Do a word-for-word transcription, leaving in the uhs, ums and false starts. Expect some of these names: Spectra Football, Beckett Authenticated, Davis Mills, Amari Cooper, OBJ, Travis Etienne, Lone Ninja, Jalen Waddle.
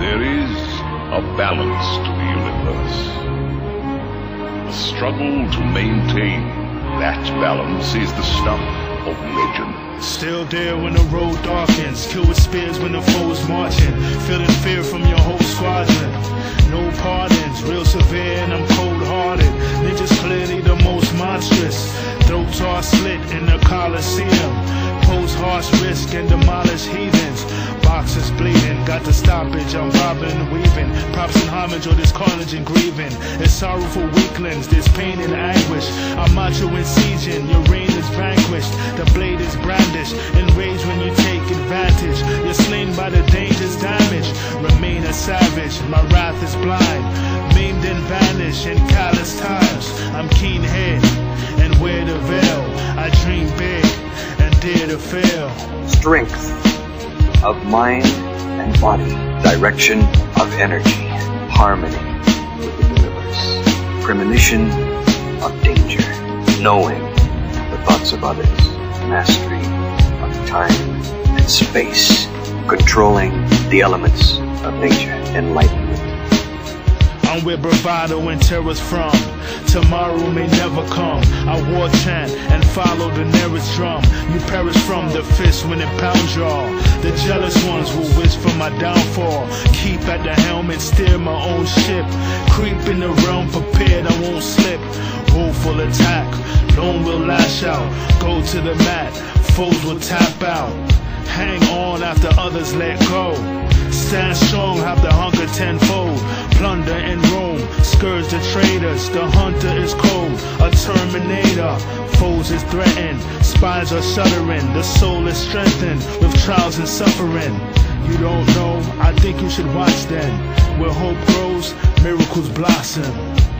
There is a balance to the universe. The struggle to maintain that balance is the stuff of legend. Still there when the road darkens, kill with spears when the foe's marching, feeling fear from your whole squadron. No pardons, real severe and I'm cold-hearted. Ninjas clearly the most monstrous, throats are slit in the Coliseum. Pose harsh risk and demolish heathens. Boxes bleeding, got the stoppage, I'm robbing, weaving. Props and homage, or this carnage and grieving. It's sorrowful weaklings, there's pain and anguish. I'm macho and sieging, your reign is vanquished. The blade is brandished, enraged when you take advantage. You're slain by the dangerous damage. Remain a savage, my wrath is blind. Maimed and vanished in callous times. I'm keen-head and wear the veil. I dream big and dare to fail. Strength of mind and body, direction of energy, harmony with the universe, premonition of danger, knowing the thoughts of others, mastery of time and space, controlling the elements of nature, enlightenment. I'm where bravado and terror's from. Tomorrow may never come. I war chant and follow the nearest drum. You perish from the fist when it pounds y'all. The jealous ones will wish for my downfall. Keep at the helm and steer my own ship. Creep in the realm prepared, I won't slip. Woeful attack, lone will lash out. Go to the mat, foes will tap out. Hang on after others let go. Stand strong, have the hunger tenfold. Plunder and roam, scourge the traitors. The hunter is cold, a terminator. Foes is threatened, spies are shuddering. The soul is strengthened with trials and suffering. You don't know, I think you should watch then. Where hope grows, miracles blossom.